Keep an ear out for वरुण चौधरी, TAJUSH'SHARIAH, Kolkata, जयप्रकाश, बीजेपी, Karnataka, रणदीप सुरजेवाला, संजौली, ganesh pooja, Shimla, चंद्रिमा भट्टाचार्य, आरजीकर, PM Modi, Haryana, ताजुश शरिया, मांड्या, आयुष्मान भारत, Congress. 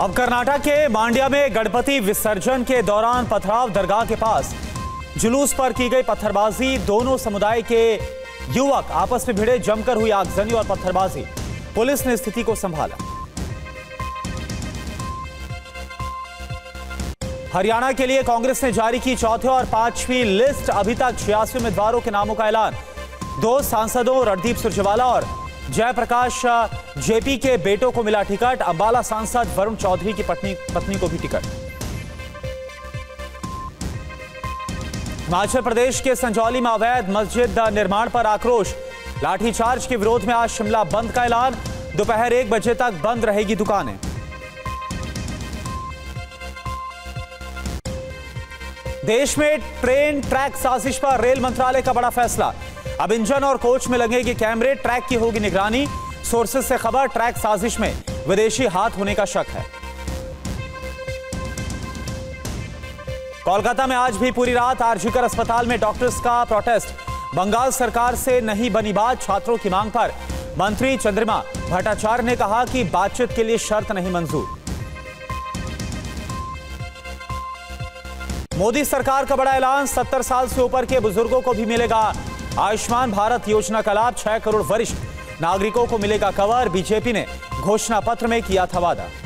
अब कर्नाटक के मांड्या में गणपति विसर्जन के दौरान पथराव, दरगाह के पास जुलूस पर की गई पत्थरबाजी। दोनों समुदाय के युवक आपस में भिड़े, जमकर हुई आगजनी और पत्थरबाजी। पुलिस ने स्थिति को संभाला। हरियाणा के लिए कांग्रेस ने जारी की चौथे और पांचवी लिस्ट। अभी तक 86 उम्मीदवारों के नामों का ऐलान। दो सांसदों रणदीप सुरजेवाला और जयप्रकाश जेपी के बेटों को मिला टिकट। अम्बाला सांसद वरुण चौधरी की पत्नी को भी टिकट। हिमाचल प्रदेश के संजौली में अवैध मस्जिद निर्माण पर आक्रोश। लाठीचार्ज के विरोध में आज शिमला बंद का ऐलान। दोपहर 1 बजे तक बंद रहेगी दुकानें। देश में ट्रेन ट्रैक साजिश पर रेल मंत्रालय का बड़ा फैसला। अब इंजन और कोच में लगेंगे कैमरे, ट्रैक की होगी निगरानी। सोर्सेज से खबर, ट्रैक साजिश में विदेशी हाथ होने का शक है। कोलकाता में आज भी पूरी रात आरजीकर अस्पताल में डॉक्टर्स का प्रोटेस्ट। बंगाल सरकार से नहीं बनी बात, छात्रों की मांग पर मंत्री चंद्रिमा भट्टाचार्य ने कहा कि बातचीत के लिए शर्त नहीं मंजूर। मोदी सरकार का बड़ा ऐलान, 70 साल से ऊपर के बुजुर्गों को भी मिलेगा आयुष्मान भारत योजना का लाभ। 6 करोड़ वरिष्ठ नागरिकों को मिलेगा कवर। बीजेपी ने घोषणा पत्र में किया था वादा।